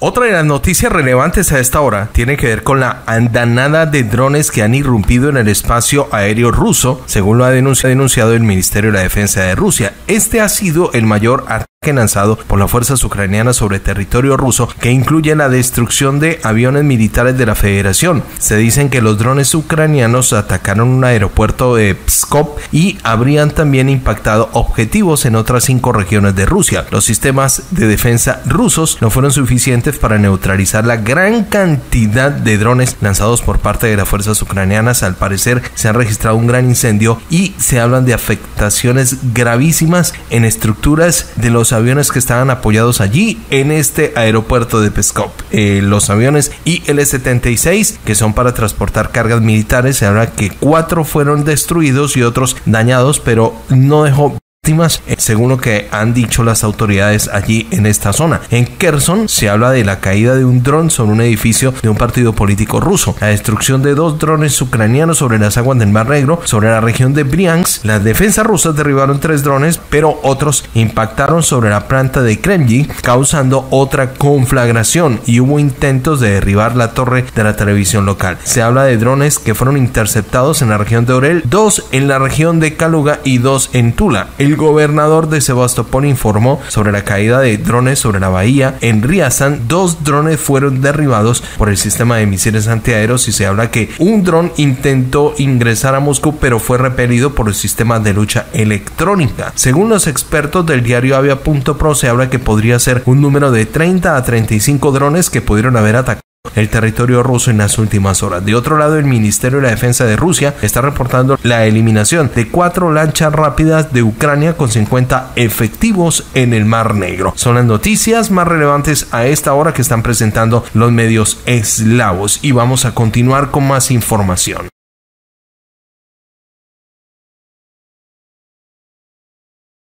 Otra de las noticias relevantes a esta hora tiene que ver con la andanada de drones que han irrumpido en el espacio aéreo ruso, según lo ha denunciado el Ministerio de la Defensa de Rusia. Este ha sido el mayor ataque lanzado por las fuerzas ucranianas sobre territorio ruso, que incluye la destrucción de aviones militares de la Federación. Se dicen que los drones ucranianos atacaron un aeropuerto de Pskov y habrían también impactado objetivos en otras 5 regiones de Rusia. Los sistemas de defensa rusos no fueron suficientes para neutralizar la gran cantidad de drones lanzados por parte de las fuerzas ucranianas. Al parecer se ha registrado un gran incendio y se hablan de afectaciones gravísimas en estructuras de los aviones que estaban apoyados allí en este aeropuerto de Pskov. Los aviones IL-76, que son para transportar cargas militares, se habla que 4 fueron destruidos y otros dañados, pero no dejó víctimas, según lo que han dicho las autoridades allí en esta zona. En Kherson se habla de la caída de un dron sobre un edificio de un partido político ruso, la destrucción de 2 drones ucranianos sobre las aguas del Mar Negro, sobre la región de Briansk. Las defensas rusas derribaron 3 drones, pero otros impactaron sobre la planta de Kremlin, causando otra conflagración, y hubo intentos de derribar la torre de la televisión local. Se habla de drones que fueron interceptados en la región de Orel, 2 en la región de Kaluga y 2 en Tula. El gobernador de Sebastopol informó sobre la caída de drones sobre la bahía. En Ryazan, 2 drones fueron derribados por el sistema de misiles antiaéreos, y se habla que un dron intentó ingresar a Moscú, pero fue repelido por el sistema de lucha electrónica. Según los expertos del diario Avia.pro, se habla que podría ser un número de 30 a 35 drones que pudieron haber atacado el territorio ruso en las últimas horas. De otro lado, el Ministerio de la Defensa de Rusia está reportando la eliminación de 4 lanchas rápidas de Ucrania con 50 efectivos en el Mar Negro. Son las noticias más relevantes a esta hora que están presentando los medios eslavos, y vamos a continuar con más información.